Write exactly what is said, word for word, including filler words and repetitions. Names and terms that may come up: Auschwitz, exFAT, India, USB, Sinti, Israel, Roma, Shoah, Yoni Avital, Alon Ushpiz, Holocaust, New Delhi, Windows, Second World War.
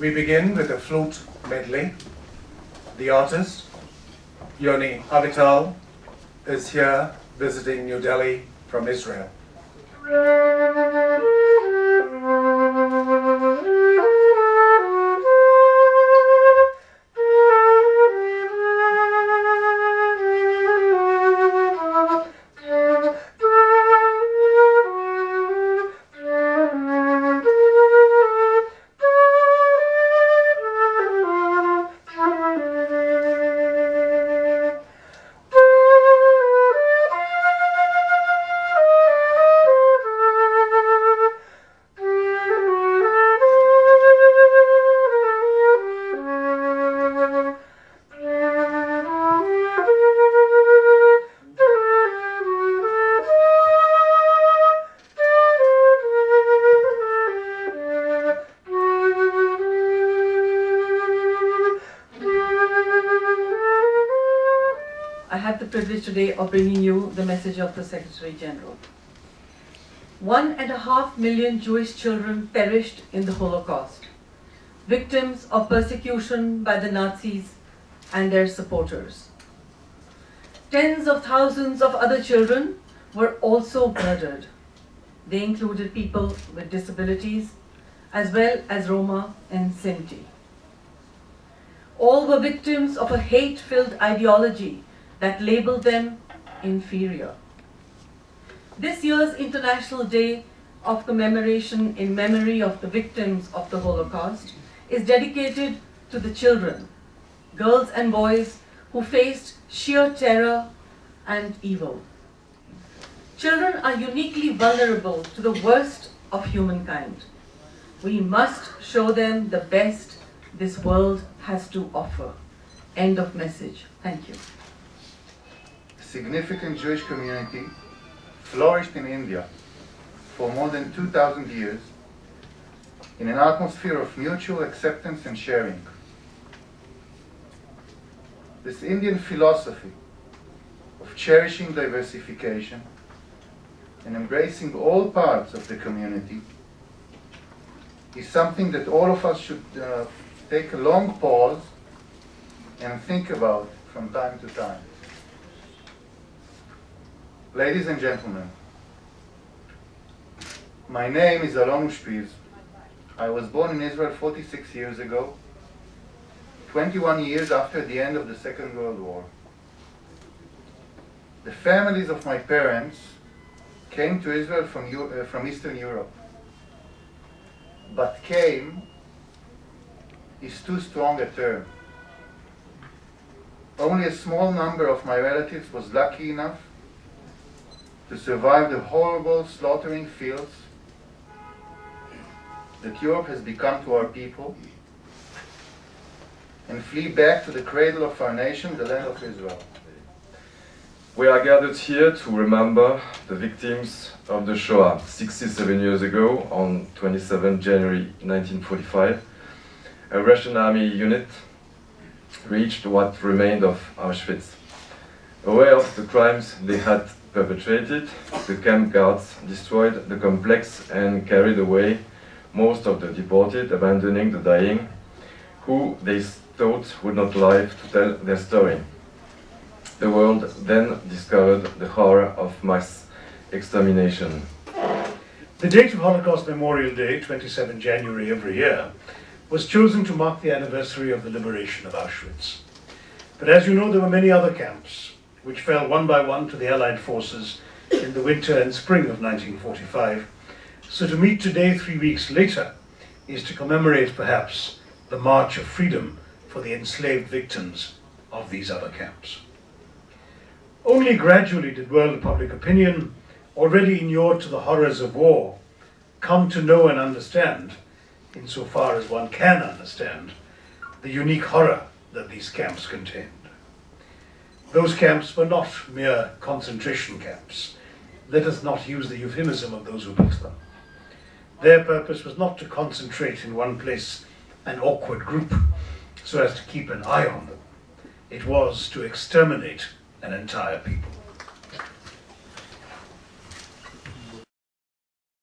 We begin with a flute medley. The artist, Yoni Avital, is here visiting New Delhi from Israel. I have the privilege today of bringing you the message of the Secretary General. One and a half million Jewish children perished in the Holocaust, victims of persecution by the Nazis and their supporters. Tens of thousands of other children were also murdered. They included people with disabilities, as well as Roma and Sinti. All were victims of a hate-filled ideology that labeled them inferior. This year's International Day of Commemoration in memory of the victims of the Holocaust is dedicated to the children, girls and boys who faced sheer terror and evil. Children are uniquely vulnerable to the worst of humankind. We must show them the best this world has to offer. End of message. Thank you. Significant Jewish community flourished in India for more than two thousand years in an atmosphere of mutual acceptance and sharing. This Indian philosophy of cherishing diversification and embracing all parts of the community is something that all of us should uh, take a long pause and think about from time to time. Ladies and gentlemen, my name is Alon Ushpiz. I was born in Israel forty-six years ago, twenty-one years after the end of the Second World War. The families of my parents came to Israel from, Euro uh, from Eastern Europe, but came is too strong a term. Only a small number of my relatives was lucky enough to survive the horrible slaughtering fields that Europe has become to our people and flee back to the cradle of our nation, the land of Israel. We are gathered here to remember the victims of the Shoah sixty-seven years ago on the twenty-seventh of January nineteen forty-five. A Russian army unit reached what remained of Auschwitz. Aware of the crimes they had perpetrated, the camp guards destroyed the complex and carried away most of the deported, abandoning the dying, who they thought would not live to tell their story. The world then discovered the horror of mass extermination. The date of Holocaust Memorial Day, the twenty-seventh of January every year, was chosen to mark the anniversary of the liberation of Auschwitz. But as you know, there were many other camps which fell one by one to the Allied forces in the winter and spring of nineteen forty-five. So to meet today, three weeks later, is to commemorate perhaps the march of freedom for the enslaved victims of these other camps. Only gradually did world public opinion, already inured to the horrors of war, come to know and understand, insofar as one can understand, the unique horror that these camps contained. Those camps were not mere concentration camps. Let us not use the euphemism of those who built them. Their purpose was not to concentrate in one place an awkward group so as to keep an eye on them. It was to exterminate an entire people.